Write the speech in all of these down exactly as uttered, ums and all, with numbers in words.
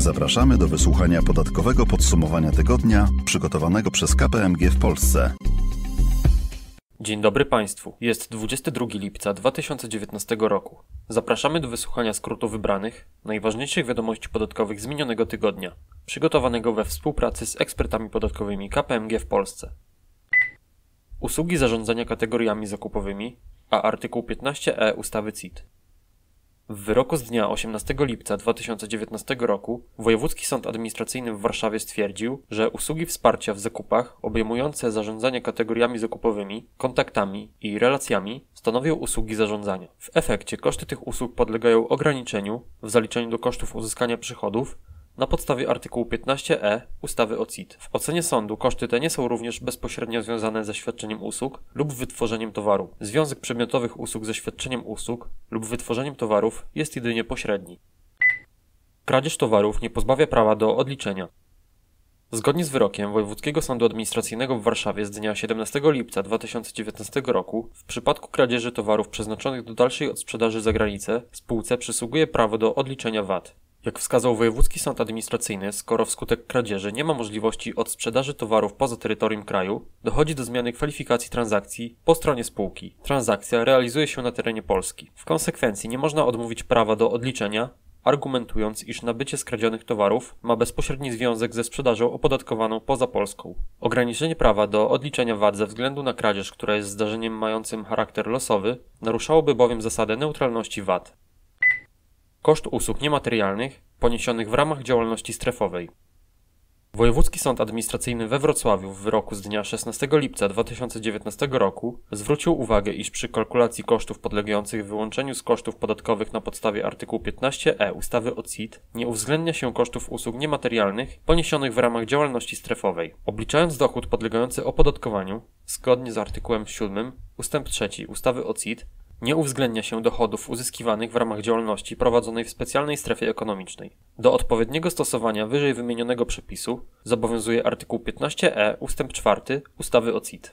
Zapraszamy do wysłuchania podatkowego podsumowania tygodnia przygotowanego przez K P M G w Polsce. Dzień dobry Państwu. Jest dwudziestego drugiego lipca dwa tysiące dziewiętnastego roku. Zapraszamy do wysłuchania skrótu wybranych, najważniejszych wiadomości podatkowych z minionego tygodnia, przygotowanego we współpracy z ekspertami podatkowymi K P M G w Polsce. Usługi zarządzania kategoriami zakupowymi, a artykuł piętnaście e ustawy C I T. W wyroku z dnia osiemnastego lipca dwa tysiące dziewiętnastego roku Wojewódzki Sąd Administracyjny w Warszawie stwierdził, że usługi wsparcia w zakupach obejmujące zarządzanie kategoriami zakupowymi, kontaktami i relacjami stanowią usługi zarządzania. W efekcie koszty tych usług podlegają ograniczeniu w zaliczeniu do kosztów uzyskania przychodów na podstawie artykułu piętnaście e ustawy o C I T. W ocenie sądu koszty te nie są również bezpośrednio związane ze świadczeniem usług lub wytworzeniem towaru. Związek przedmiotowych usług ze świadczeniem usług lub wytworzeniem towarów jest jedynie pośredni. Kradzież towarów nie pozbawia prawa do odliczenia. Zgodnie z wyrokiem Wojewódzkiego Sądu Administracyjnego w Warszawie z dnia siedemnastego lipca dwa tysiące dziewiętnastego roku w przypadku kradzieży towarów przeznaczonych do dalszej odsprzedaży za granicę spółce przysługuje prawo do odliczenia V A T. Jak wskazał Wojewódzki Sąd Administracyjny, skoro wskutek kradzieży nie ma możliwości odsprzedaży towarów poza terytorium kraju, dochodzi do zmiany kwalifikacji transakcji po stronie spółki. Transakcja realizuje się na terenie Polski. W konsekwencji nie można odmówić prawa do odliczenia, argumentując, iż nabycie skradzionych towarów ma bezpośredni związek ze sprzedażą opodatkowaną poza Polską. Ograniczenie prawa do odliczenia V A T ze względu na kradzież, która jest zdarzeniem mającym charakter losowy, naruszałoby bowiem zasadę neutralności V A T. Koszt usług niematerialnych poniesionych w ramach działalności strefowej. Wojewódzki Sąd Administracyjny we Wrocławiu w wyroku z dnia szesnastego lipca dwa tysiące dziewiętnastego roku zwrócił uwagę, iż przy kalkulacji kosztów podlegających wyłączeniu z kosztów podatkowych na podstawie artykułu piętnaście e ustawy o C I T nie uwzględnia się kosztów usług niematerialnych poniesionych w ramach działalności strefowej. Obliczając dochód podlegający opodatkowaniu, zgodnie z artykułem siódmym ustęp trzeci ustawy o C I T, nie uwzględnia się dochodów uzyskiwanych w ramach działalności prowadzonej w specjalnej strefie ekonomicznej. Do odpowiedniego stosowania wyżej wymienionego przepisu zobowiązuje artykuł piętnaście e ustęp czwarty ustawy o C I T.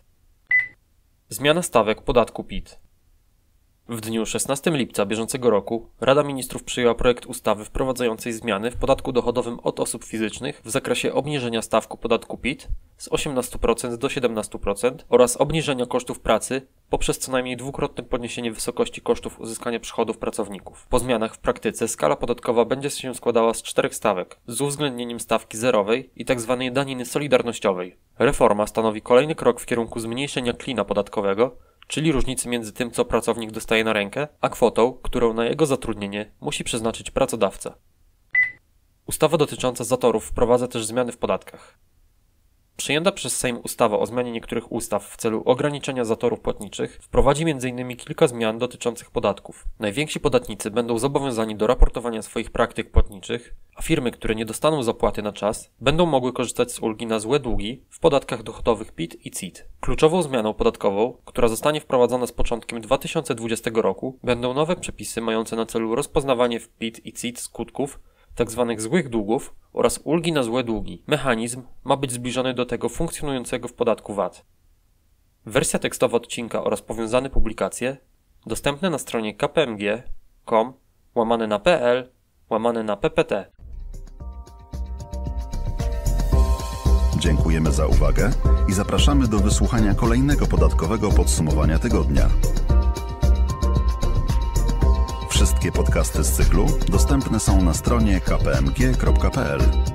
Zmiana stawek podatku P I T. W dniu szesnastego lipca bieżącego roku Rada Ministrów przyjęła projekt ustawy wprowadzającej zmiany w podatku dochodowym od osób fizycznych w zakresie obniżenia stawku podatku P I T z osiemnastu procent do siedemnastu procent oraz obniżenia kosztów pracy poprzez co najmniej dwukrotne podniesienie wysokości kosztów uzyskania przychodów pracowników. Po zmianach w praktyce skala podatkowa będzie się składała z czterech stawek, z uwzględnieniem stawki zerowej i tzw. daniny solidarnościowej. Reforma stanowi kolejny krok w kierunku zmniejszenia klina podatkowego, czyli różnicy między tym, co pracownik dostaje na rękę, a kwotą, którą na jego zatrudnienie musi przeznaczyć pracodawca. Ustawa dotycząca zatorów wprowadza też zmiany w podatkach. Przyjęta przez Sejm ustawa o zmianie niektórych ustaw w celu ograniczenia zatorów płatniczych wprowadzi m.in. kilka zmian dotyczących podatków. Najwięksi podatnicy będą zobowiązani do raportowania swoich praktyk płatniczych, a firmy, które nie dostaną zapłaty na czas, będą mogły korzystać z ulgi na złe długi w podatkach dochodowych P I T i C I T. Kluczową zmianą podatkową, która zostanie wprowadzona z początkiem dwa tysiące dwudziestego roku, będą nowe przepisy mające na celu rozpoznawanie w P I T i C I T skutków tzw. złych długów oraz ulgi na złe długi. Mechanizm ma być zbliżony do tego funkcjonującego w podatku V A T. Wersja tekstowa odcinka oraz powiązane publikacje dostępne na stronie kpmg.com łamane na pl łamane na ppt. Dziękujemy za uwagę i zapraszamy do wysłuchania kolejnego podatkowego podsumowania tygodnia. Wszystkie podcasty z cyklu dostępne są na stronie kpmg kropka pl.